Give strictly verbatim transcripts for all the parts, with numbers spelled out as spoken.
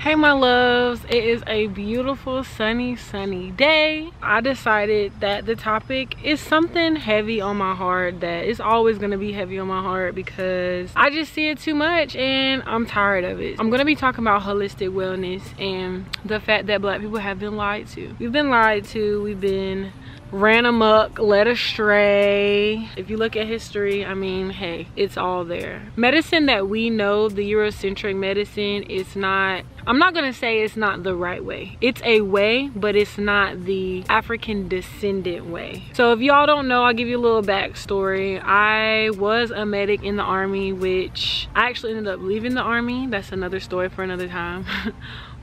Hey my loves, it is a beautiful sunny sunny day. I decided that the topic is something heavy on my heart, that it's always going to be heavy on my heart because I just see it too much and I'm tired of it. I'm going to be talking about holistic wellness and the fact that black people have been lied to. We've been lied to, we've been ran amok, led astray. If you look at history, I mean, hey, it's all there. Medicine that we know, the Eurocentric medicine, it's not, I'm not gonna say it's not the right way. It's a way, but it's not the African descendant way. So if y'all don't know, I'll give you a little backstory. I was a medic in the army, which I actually ended up leaving the army. That's another story for another time.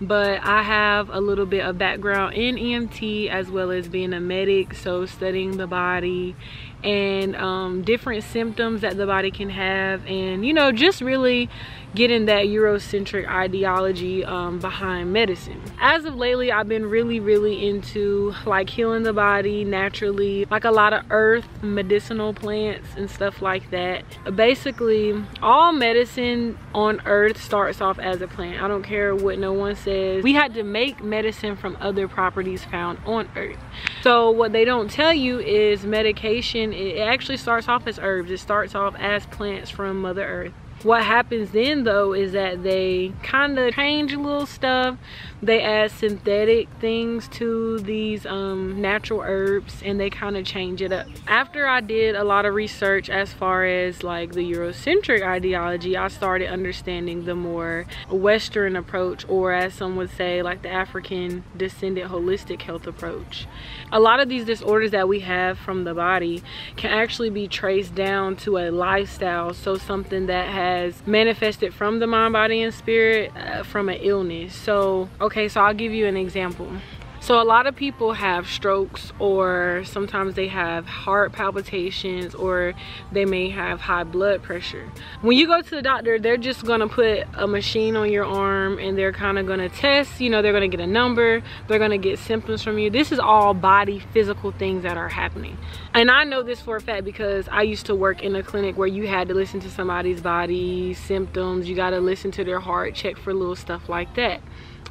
But I have a little bit of background in E M T as well as being a medic, so studying the body and um, different symptoms that the body can have, and you know, just really getting that Eurocentric ideology um, behind medicine. As of lately, I've been really really into like healing the body naturally, like a lot of earth, medicinal plants and stuff like that. Basically all medicine on earth starts off as a plant. I don't care what no one says. We had to make medicine from other properties found on earth. So what they don't tell you is medication, it actually starts off as herbs. It starts off as plants from Mother Earth. What happens then though is that they kind of change a little stuff. They add synthetic things to these um, natural herbs and they kind of change it up. After I did a lot of research as far as like the Eurocentric ideology, I started understanding the more Western approach, or as some would say, like the African descendant holistic health approach. A lot of these disorders that we have from the body can actually be traced down to a lifestyle, so something that has manifested from the mind, body, and spirit uh, from an illness. So, okay, so I'll give you an example. So a lot of people have strokes, or sometimes they have heart palpitations, or they may have high blood pressure. When you go to the doctor, they're just gonna put a machine on your arm and they're kind of gonna test, you know, they're gonna get a number, they're gonna get symptoms from you. This is all body physical things that are happening. And I know this for a fact because I used to work in a clinic where you had to listen to somebody's body symptoms, you gotta listen to their heart, check for little stuff like that,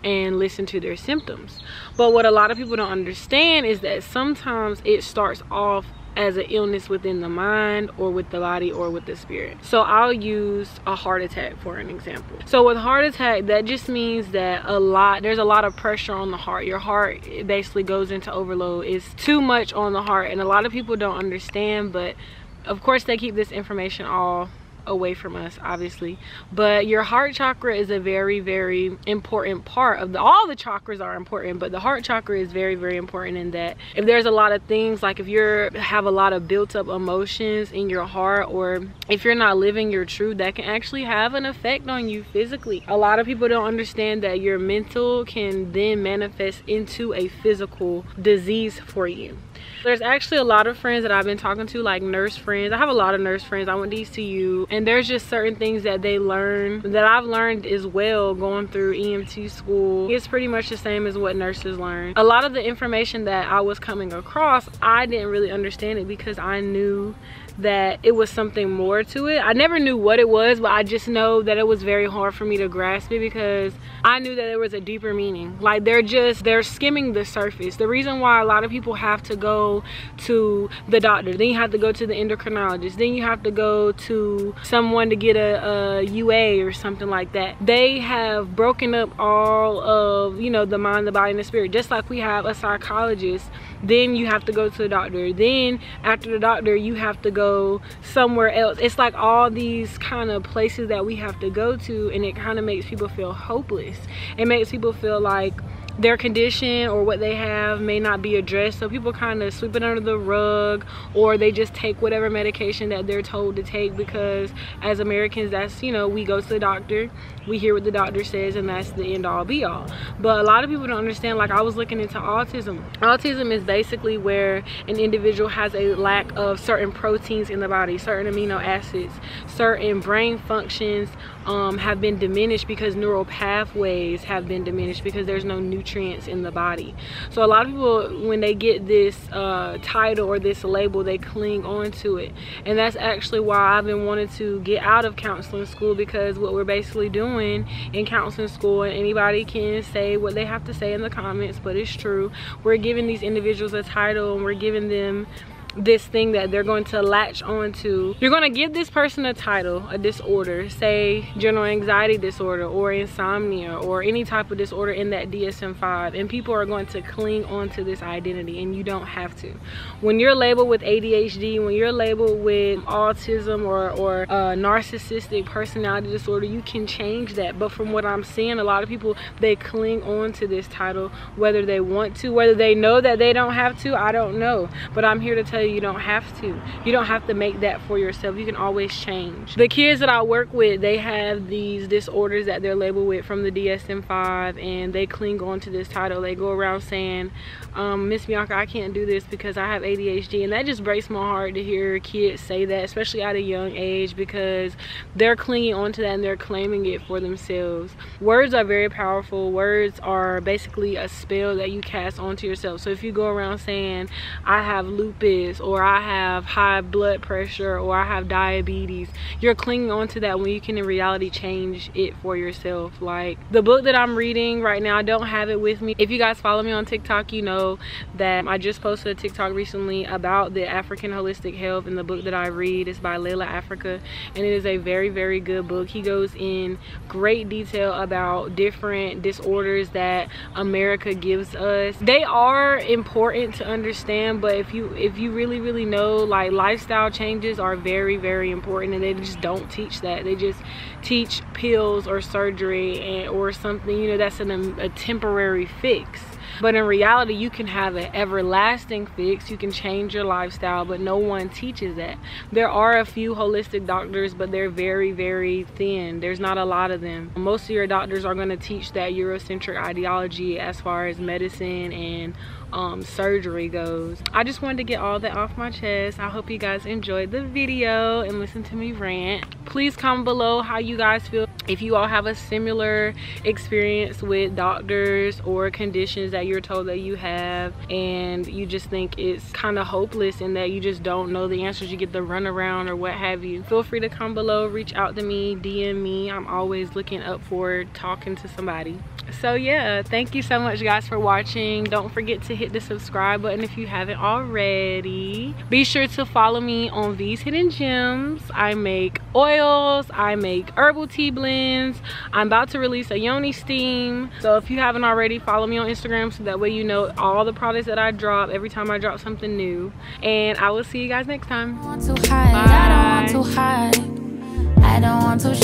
and listen to their symptoms. But what a lot of people don't understand is that sometimes it starts off as an illness within the mind or with the body or with the spirit. So I'll use a heart attack for an example. So with heart attack, that just means that a lot there's a lot of pressure on the heart. Your heart basically goes into overload. It's too much on the heart, and a lot of people don't understand, but of course they keep this information all away from us, obviously. But your heart chakra is a very very important part of the all the chakras are important, but the heart chakra is very very important in that if there's a lot of things, like if you have a lot of built up emotions in your heart, or if you're not living your truth, that can actually have an effect on you physically. A lot of people don't understand that your mental can then manifest into a physical disease for you. There's actually a lot of friends that I've been talking to, like nurse friends. I have a lot of nurse friends. I went to E C U, and there's just certain things that they learn that I've learned as well going through E M T school. It's pretty much the same as what nurses learn. A lot of the information that I was coming across, I didn't really understand it because I knew that it was something more to it. I never knew what it was, but I just know that it was very hard for me to grasp it because I knew that there was a deeper meaning. Like they're just they're skimming the surface. The reason why a lot of people have to go to the doctor, then you have to go to the endocrinologist, then you have to go to someone to get a, a U A or something like that. They have broken up all of, you know, the mind, the body, and the spirit. Just like we have a psychologist, then you have to go to the doctor, then after the doctor you have to go somewhere else. It's like all these kind of places that we have to go to, and it kind of makes people feel hopeless. It makes people feel like their condition or what they have may not be addressed, so people kind of sweep it under the rug, or they just take whatever medication that they're told to take because as Americans, that's, you know, we go to the doctor, we hear what the doctor says, and that's the end all be all. But a lot of people don't understand, like I was looking into autism. Autism is basically where an individual has a lack of certain proteins in the body, certain amino acids, certain brain functions um, have been diminished because neural pathways have been diminished because there's no new nutrients in the body. So a lot of people, when they get this uh, title or this label, they cling on to it. And that's actually why I've been wanting to get out of counseling school, because what we're basically doing in counseling school, and anybody can say what they have to say in the comments, but it's true, we're giving these individuals a title and we're giving them this thing that they're going to latch on to. You're going to give this person a title, a disorder, say general anxiety disorder or insomnia or any type of disorder in that D S M five, and people are going to cling on to this identity, and you don't have to. When you're labeled with A D H D, when you're labeled with autism or, or uh, narcissistic personality disorder, you can change that. But from what I'm seeing, a lot of people, they cling on to this title whether they want to, whether they know that they don't have to, I don't know. But I'm here to tell you, you don't have to. You don't have to make that for yourself. You can always change. The kids that I work with, they have these disorders that they're labeled with from the D S M five, and they cling on to this title. They go around saying, um, Miss Bianca, I can't do this because I have A D H D. And that just breaks my heart to hear kids say that, especially at a young age, because they're clinging onto that and they're claiming it for themselves. Words are very powerful. Words are basically a spell that you cast onto yourself. So if you go around saying, I have lupus, or I have high blood pressure, or I have diabetes, you're clinging on to that when you can in reality change it for yourself. Like the book that I'm reading right now, I don't have it with me. If you guys follow me on TikTok, you know that I just posted a TikTok recently about the African holistic health, and the book that I read is by Layla Africa, and it is a very very good book. He goes in great detail about different disorders that America gives us. They are important to understand, but if you if you really really really know, like, lifestyle changes are very very important, and they just don't teach that. They just teach pills or surgery and, or something, you know, that's an, a temporary fix. But in reality, you can have an everlasting fix. You can change your lifestyle, but no one teaches that. There are a few holistic doctors, but they're very very thin. There's not a lot of them. Most of your doctors are going to teach that Eurocentric ideology as far as medicine and um, surgery goes. I just wanted to get all that off my chest. I hope you guys enjoyed the video and listen to me rant. Please comment below how you guys feel, if you all have a similar experience with doctors or conditions that you're told that you have and you just think it's kind of hopeless and that you just don't know the answers, you get the runaround or what have you. Feel free to come below, reach out to me, D M me. I'm always looking up for talking to somebody. So yeah, thank you so much guys for watching. Don't forget to hit the subscribe button if you haven't already. Be sure to follow me on These Hidden Gems. I make oils, I make herbal tea blends. I'm about to release a yoni steam, so if you haven't already, follow me on Instagram so that way you know all the products that I drop every time I drop something new. And I will see you guys next time. I don't want to hide. Bye. I don't want to hide. I don't want to